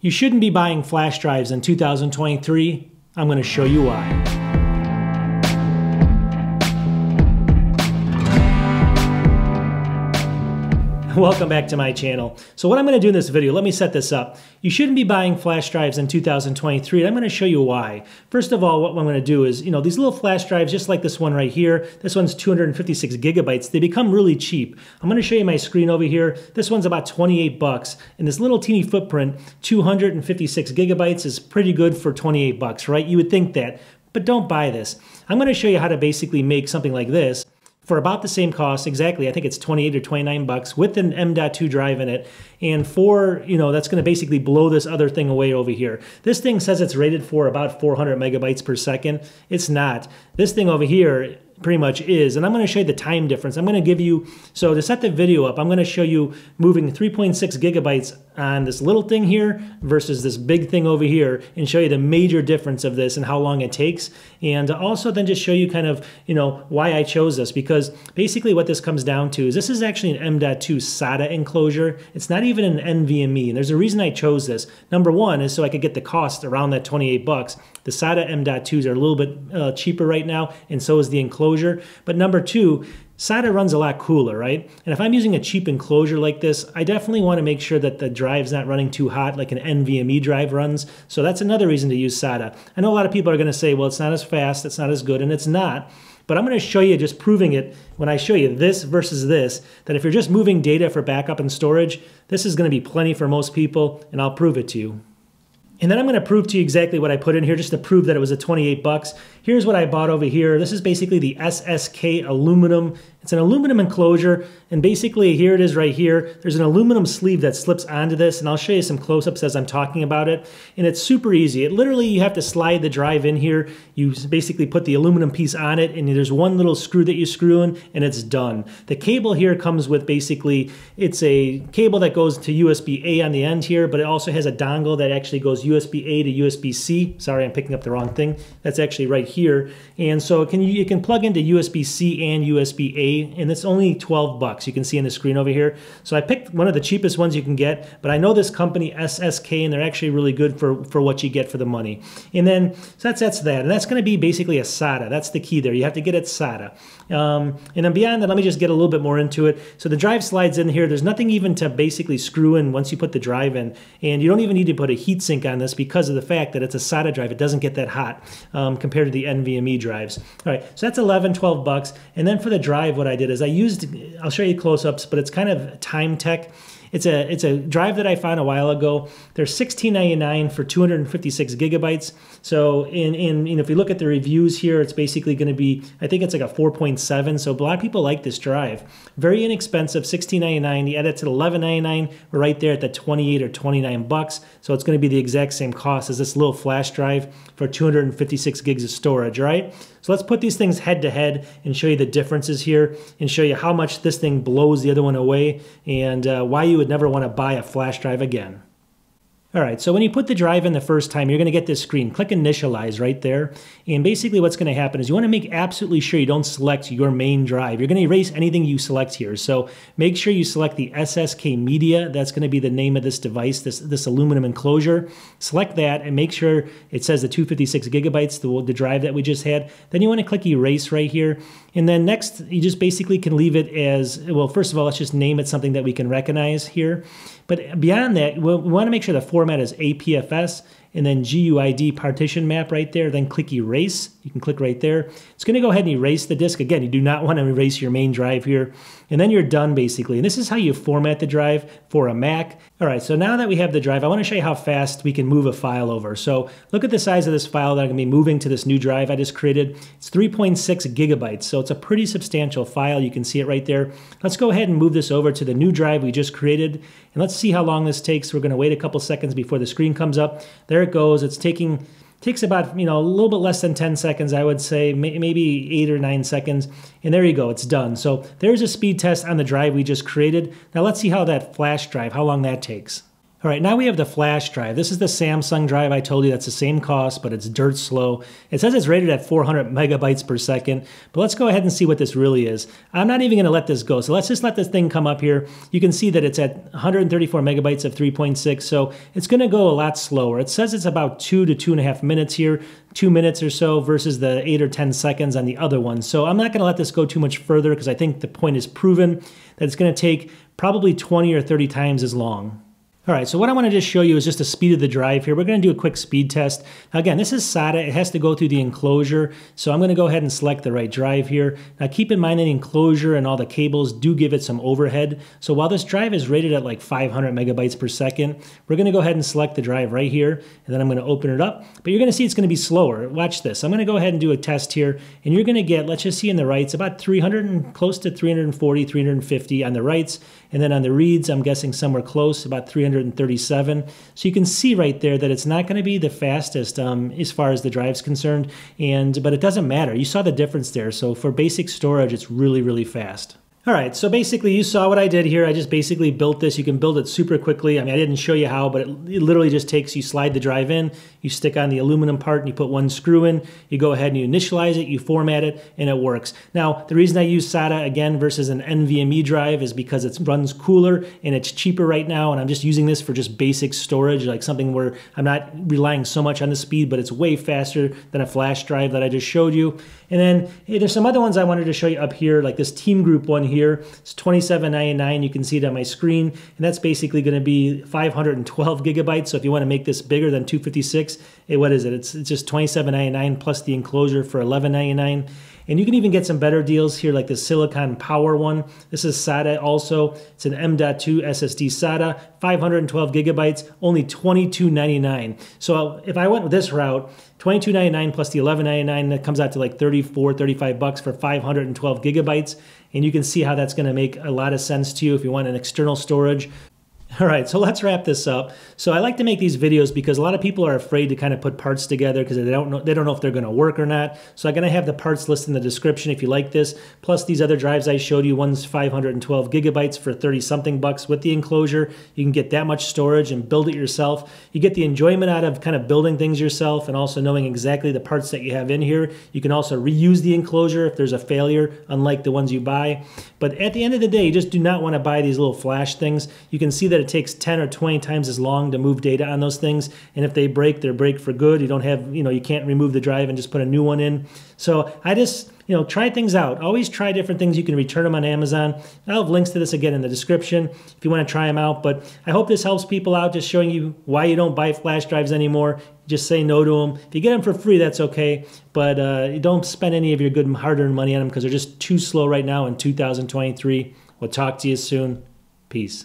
You shouldn't be buying flash drives in 2023. I'm going to show you why. Welcome back to my channel. So what I'm going to do in this video, let me set this up. You shouldn't be buying flash drives in 2023, and I'm going to show you why. First of all, what I'm going to do is, these little flash drives, just like this one right here, this one's 256 gigabytes, they become really cheap. I'm going to show you my screen over here. This one's about 28 bucks, and this little teeny footprint, 256 gigabytes is pretty good for 28 bucks, right? You would think that, but don't buy this. I'm going to show you how to basically make something like this for about the same cost, exactly, I think it's 28 or 29 bucks with an M.2 drive in it. And that's gonna basically blow this other thing away over here. This thing says it's rated for about 400 megabytes per second. It's not. This thing over here pretty much is, and I'm gonna show you the time difference. I'm gonna give you, so to set the video up, I'm gonna show you moving 3.6 gigabytes on this little thing here versus this big thing over here, and show you the major difference of this and how long it takes. And also then just show you kind of, why I chose this, because basically what this comes down to is this is actually an M.2 SATA enclosure. It's not even an NVMe, and there's a reason I chose this. Number one is so I could get the cost around that 28 bucks. The SATA M.2s are a little bit cheaper right now, and so is the enclosure. But number two, SATA runs a lot cooler, right? And if I'm using a cheap enclosure like this, I definitely want to make sure that the drive's not running too hot like an NVMe drive runs. So that's another reason to use SATA. I know a lot of people are going to say, well, it's not as fast, it's not as good, and it's not. But I'm going to show you, just proving it, when I show you this versus this, that if you're just moving data for backup and storage, this is going to be plenty for most people, and I'll prove it to you. And then I'm going to prove to you exactly what I put in here just to prove that it was a 28 bucks. Here's what I bought over here. This is basically the SSK aluminum. It's an aluminum enclosure, and basically here it is right here. There's an aluminum sleeve that slips onto this, and I'll show you some close-ups as I'm talking about it. And it's super easy. It literally, you have to slide the drive in here. You basically put the aluminum piece on it, and there's one little screw that you screw in, and it's done. The cable here comes with basically, it's a cable that goes to USB-A on the end here, but it also has a dongle that actually goes USB-A to USB-C. Sorry, I'm picking up the wrong thing. That's actually right here. And so you can plug into USB-C and USB-A, and it's only 12 bucks. You can see on the screen over here. So I picked one of the cheapest ones you can get, but I know this company, SSK, and they're actually really good for what you get for the money. And then, so that's that. And that's gonna be basically a SATA. That's the key there. You have to get it SATA. And then beyond that, let me just get a little bit more into it. So the drive slides in here. There's nothing even to basically screw in once you put the drive in. And you don't even need to put a heatsink on this because of the fact that it's a SATA drive. It doesn't get that hot compared to the NVMe drives. All right, so that's 11, 12 bucks. And then for the drive, what I did is I'll show you close-ups, but it's kind of Time Tech. It's a drive that I found a while ago. They're $16.99 for 256 gigabytes. So if you look at the reviews here, it's basically going to be, I think it's like a 4.7. So a lot of people like this drive. Very inexpensive, $16.99. You add it to the $11.99, we're right there at the 28 or 29 bucks. So it's going to be the exact same cost as this little flash drive for 256 gigs of storage, right? So let's put these things head to head and show you the differences here and show you how much this thing blows the other one away and why you would never want to buy a flash drive again. All right, so when you put the drive in the first time, you're going to get this screen. Click Initialize right there. And basically what's going to happen is you want to make absolutely sure you don't select your main drive. You're going to erase anything you select here. So make sure you select the SSK Media. That's going to be the name of this device, this aluminum enclosure. Select that and make sure it says the 256 gigabytes, the drive that we just had. Then you want to click Erase right here. And then next, you just basically can leave it as, well, first of all, let's just name it something that we can recognize here. But beyond that, we want to make sure the format is APFS and then GUID partition map right there, then click Erase. You can click right there. It's going to go ahead and erase the disk. Again, you do not want to erase your main drive here. And then you're done, basically. And this is how you format the drive for a Mac. All right, so now that we have the drive, I want to show you how fast we can move a file over. So look at the size of this file that I'm going to be moving to this new drive I just created. It's 3.6 gigabytes, so it's a pretty substantial file. You can see it right there. Let's go ahead and move this over to the new drive we just created, and let's see how long this takes. We're going to wait a couple seconds before the screen comes up. There it goes. It's takes about, a little bit less than 10 seconds, I would say, maybe 8 or 9 seconds. And there you go, it's done. So there's a speed test on the drive we just created. Now let's see how that flash drive, how long that takes. All right, now we have the flash drive. This is the Samsung drive I told you that's the same cost, but it's dirt slow. It says it's rated at 400 megabytes per second, but let's go ahead and see what this really is. I'm not even gonna let this go, so let's just let this thing come up here. You can see that it's at 134 megabytes of 3.6, so it's gonna go a lot slower. It says it's about 2 to 2.5 minutes here, 2 minutes or so versus the 8 or 10 seconds on the other one. So I'm not gonna let this go too much further because I think the point is proven that it's gonna take probably 20 or 30 times as long. All right, so what I wanna just show you is just the speed of the drive here. We're gonna do a quick speed test. Now again, this is SATA, it has to go through the enclosure, so I'm gonna go ahead and select the right drive here. Now keep in mind that the enclosure and all the cables do give it some overhead, so while this drive is rated at like 500 megabytes per second, we're gonna go ahead and select the drive right here, and then I'm gonna open it up, but you're gonna see it's gonna be slower. Watch this, I'm gonna go ahead and do a test here, and you're gonna get, let's just see in the writes, about 300 and close to 340, 350 on the writes, and then on the reads, I'm guessing somewhere close, about 337. So you can see right there that it's not going to be the fastest as far as the drive's concerned, but it doesn't matter. You saw the difference there. So for basic storage, it's really, really fast. All right, so basically you saw what I did here. I just basically built this. You can build it super quickly. I mean, I didn't show you how, but it literally just takes, you slide the drive in, you stick on the aluminum part and you put one screw in, you go ahead and you initialize it, you format it, and it works. Now, the reason I use SATA again versus an NVMe drive is because it runs cooler and it's cheaper right now, and I'm just using this for just basic storage, like something where I'm not relying so much on the speed, but it's way faster than a flash drive that I just showed you. And then hey, there's some other ones I wanted to show you up here, like this Team Group one here. It's $27.99, you can see it on my screen, and that's basically going to be 512 gigabytes. So if you want to make this bigger than 256, what is it? It's just $27.99 plus the enclosure for $11.99. And you can even get some better deals here, like the Silicon Power one. This is SATA also. It's an M.2 SSD SATA, 512 gigabytes, only $22.99. So if I went with this route, $22.99 plus the $11.99, that comes out to like $35 for 512 gigabytes. And you can see how that's gonna make a lot of sense to you if you want an external storage. All right, so let's wrap this up. So I like to make these videos because a lot of people are afraid to kind of put parts together because they don't know if they're going to work or not. So I'm going to have the parts list in the description if you like this. Plus these other drives I showed you, one's 512 gigabytes for 30-something bucks with the enclosure. You can get that much storage and build it yourself. You get the enjoyment out of kind of building things yourself and also knowing exactly the parts that you have in here. You can also reuse the enclosure if there's a failure, unlike the ones you buy. But at the end of the day, you just do not want to buy these little flash things. You can see that it takes 10 or 20 times as long to move data on those things, and if they break, they break for good. You don't have, you can't remove the drive and just put a new one in. So I just, try things out. Always try different things. You can return them on Amazon. I'll have links to this again in the description if you want to try them out. But I hope this helps people out, just showing you why you don't buy flash drives anymore. Just say no to them. If you get them for free, that's okay, but you don't spend any of your good hard-earned money on them because they're just too slow right now in 2023. We'll talk to you soon. Peace.